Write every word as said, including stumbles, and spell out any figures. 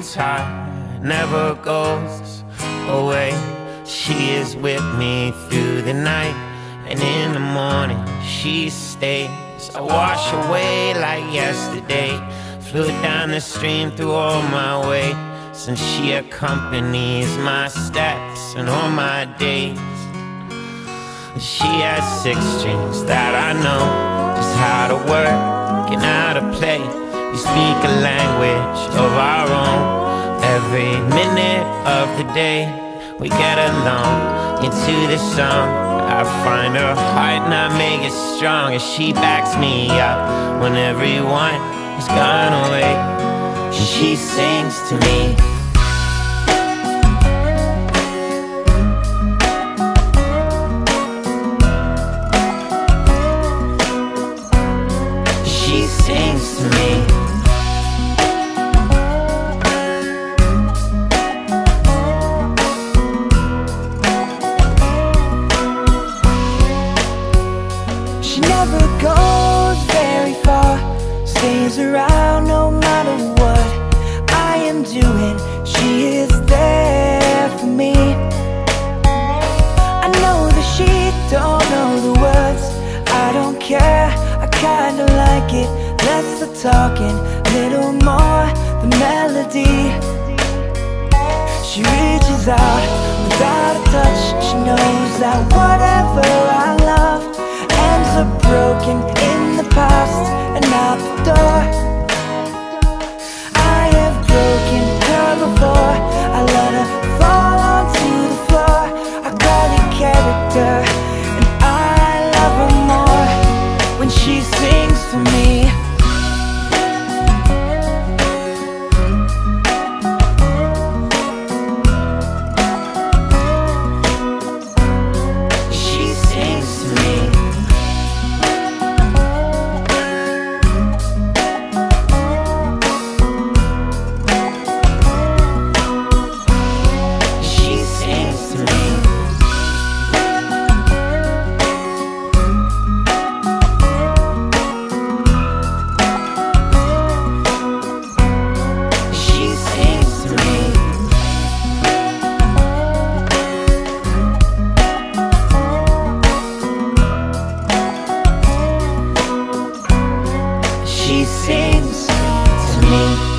every time, never goes away. She is with me through the night, and in the morning she stays. I wash away like yesterday, flew down the stream through all my way. Since she accompanies my steps and all my days, she has six strings that I know just how to work and how to play. We speak a language of our own every minute of the day. We get along into the song. I find her heart and I make it strong, as she backs me up when everyone has gone away. She sings to me. She sings to me. She never goes very far, stays around no matter what I am doing. She is there for me. I know that she don't know the words, I don't care, I kinda like it. Less the talking, little more the melody. She reaches out without a touch. She knows that whatever I love ends up broken in the past and out the door. I have broken her before, I let her fall onto the floor. I got a character and I love her more when she sings to me. She sings to me.